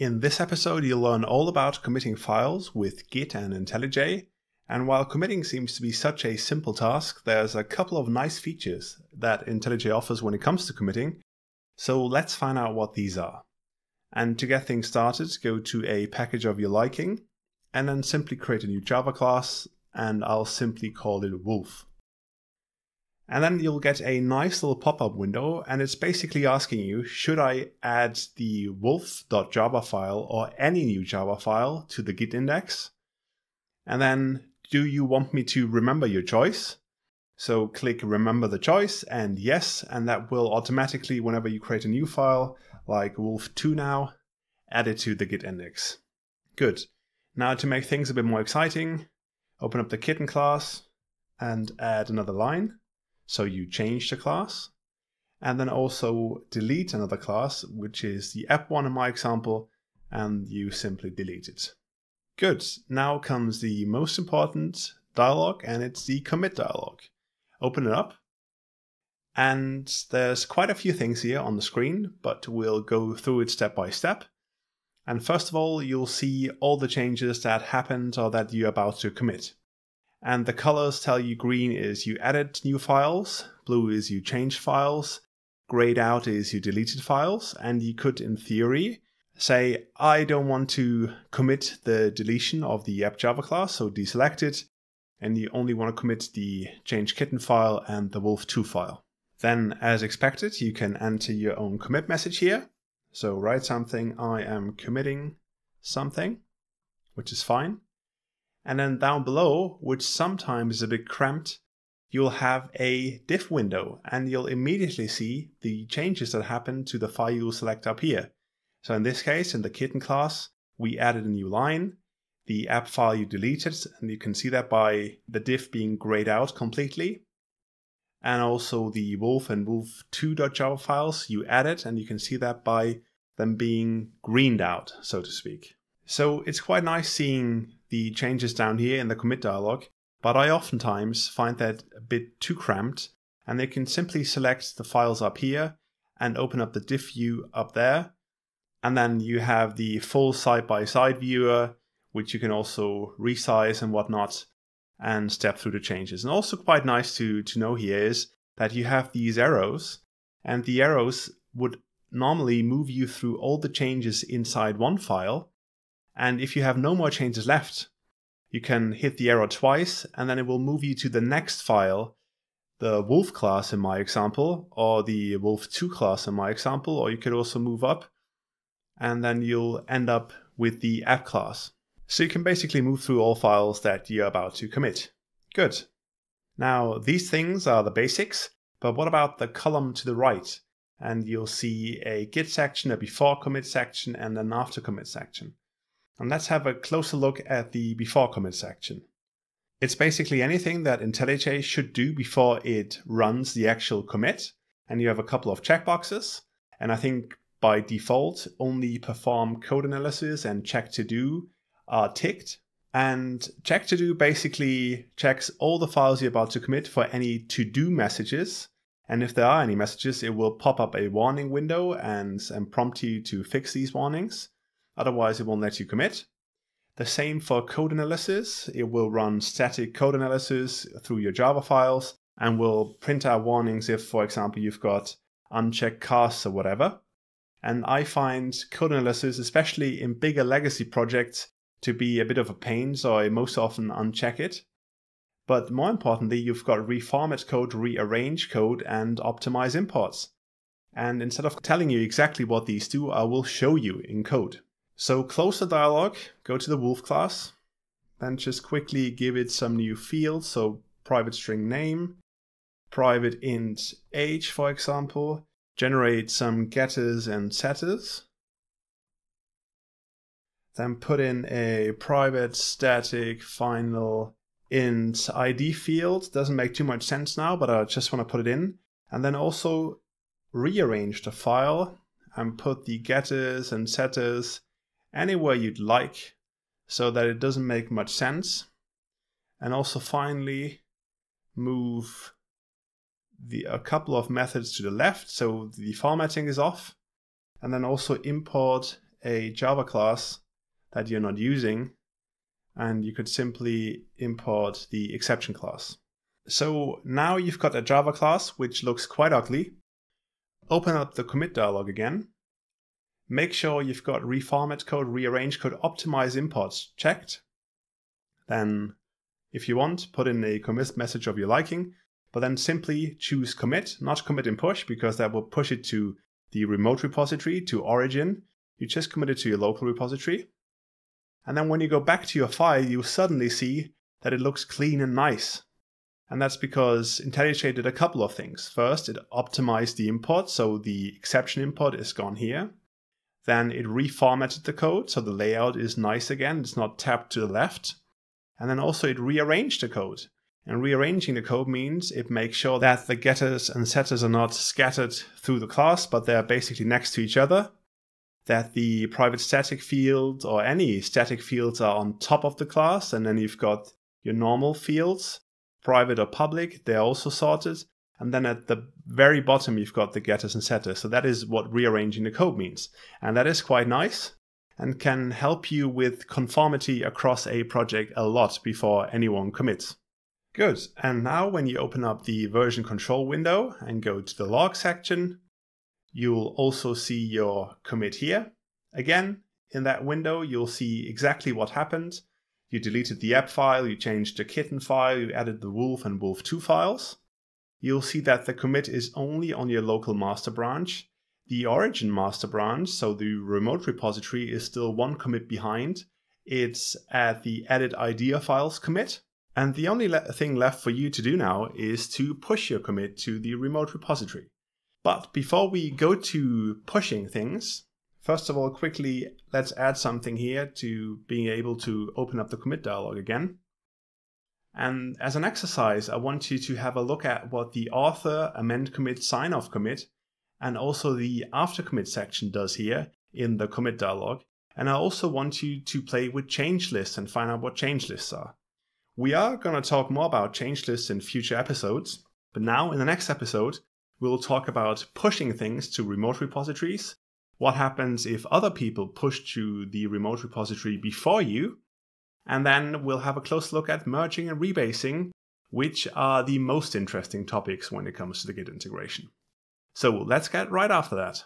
In this episode, you'll learn all about committing files with Git and IntelliJ. And while committing seems to be such a simple task, there's a couple of nice features that IntelliJ offers when it comes to committing. So let's find out what these are. And to get things started, go to a package of your liking, and then simply create a new Java class, and I'll simply call it Wolf. And then you'll get a nice little pop-up window, and it's basically asking you, should I add the wolf.java file or any new Java file to the Git index? And then, do you want me to remember your choice? So click remember the choice and yes, and that will automatically, whenever you create a new file, like wolf2 now, add it to the Git index. Good. Now to make things a bit more exciting, open up the kitten class and add another line. So you change the class and then also delete another class, which is the app one in my example, and you simply delete it. Good. Now comes the most important dialog, and it's the commit dialog. Open it up. And there's quite a few things here on the screen, but we'll go through it step by step. And first of all, you'll see all the changes that happened or that you're about to commit. And the colors tell you green is you added new files, blue is you changed files, grayed out is you deleted files, and you could, in theory, say, I don't want to commit the deletion of the app Java class, so deselect it, and you only want to commit the change kitten file and the wolf2 file. Then, as expected, you can enter your own commit message here. So write something, I am committing something, which is fine. And then down below, which sometimes is a bit cramped, you'll have a diff window and you'll immediately see the changes that happen to the file you select up here. So in this case, in the kitten class, we added a new line, the app file you deleted, and you can see that by the diff being grayed out completely. And also the wolf and wolf2.java files you added, and you can see that by them being greened out, so to speak. So it's quite nice seeing the changes down here in the commit dialog, but I oftentimes find that a bit too cramped, and they can simply select the files up here and open up the diff view up there, and then you have the full side-by-side viewer, which you can also resize and whatnot, and step through the changes. And also quite nice to know here is that you have these arrows, and the arrows would normally move you through all the changes inside one file. And if you have no more changes left, you can hit the arrow twice, and then it will move you to the next file, the wolf class in my example, or the wolf2 class in my example, or you could also move up, and then you'll end up with the app class. So you can basically move through all files that you're about to commit. Good. Now, these things are the basics, but what about the column to the right? And you'll see a Git section, a before commit section, and an after commit section. And let's have a closer look at the before commit section. It's basically anything that IntelliJ should do before it runs the actual commit. And you have a couple of checkboxes. And I think by default, only perform code analysis and check to do are ticked, and check to do basically checks all the files you're about to commit for any to do messages, and if there are any messages, it will pop up a warning window and prompt you to fix these warnings, otherwise it won't let you commit. The same for code analysis, it will run static code analysis through your Java files and will print out warnings if, for example, you've got unchecked casts or whatever. And I find code analysis, especially in bigger legacy projects, to be a bit of a pain, so I most often uncheck it. But more importantly, you've got reformat code, rearrange code, and optimize imports. And instead of telling you exactly what these do, I will show you in code. So close the dialog, go to the Wolf class, then just quickly give it some new fields, so private string name, private int age, for example, generate some getters and setters, then put in a private static final int ID field. Doesn't make too much sense now, but I just want to put it in. And then also rearrange the file and put the getters and setters anywhere you'd like so that it doesn't make much sense. And also finally move a couple of methods to the left so the formatting is off. And then also import a Java class that you're not using, and you could simply import the exception class. So now you've got a Java class which looks quite ugly. Open up the commit dialog again. Make sure you've got reformat code, rearrange code, optimize imports checked. Then if you want, put in a commit message of your liking, but then simply choose commit, not commit in push, because that will push it to the remote repository, to origin. You just commit it to your local repository. And then when you go back to your file, you suddenly see that it looks clean and nice. And that's because IntelliJ did a couple of things. First, it optimized the import, so the exception import is gone here. Then it reformatted the code, so the layout is nice again. It's not tabbed to the left. And then also it rearranged the code. And rearranging the code means it makes sure that the getters and setters are not scattered through the class, but they're basically next to each other. That the private static field or any static fields are on top of the class, and then you've got your normal fields, private or public, they're also sorted. And then at the very bottom, you've got the getters and setters. So that is what rearranging the code means. And that is quite nice and can help you with conformity across a project a lot before anyone commits. Good. And now when you open up the version control window and go to the log section, you'll also see your commit here. Again, in that window, you'll see exactly what happened. You deleted the app file, you changed the kitten file, you added the wolf and wolf2 files. You'll see that the commit is only on your local master branch. The origin master branch, so the remote repository, is still one commit behind. It's at the edit idea files commit. And the only thing left for you to do now is to push your commit to the remote repository. But before we go to pushing things, first of all, quickly, let's add something here to being able to open up the commit dialog again. And as an exercise, I want you to have a look at what the author, amend commit, sign off commit, and also the after commit section does here in the commit dialog. And I also want you to play with change lists and find out what change lists are. We are going to talk more about change lists in future episodes, but now in the next episode, we'll talk about pushing things to remote repositories. What happens if other people push to the remote repository before you? And then we'll have a close look at merging and rebasing, which are the most interesting topics when it comes to the Git integration. So let's get right after that.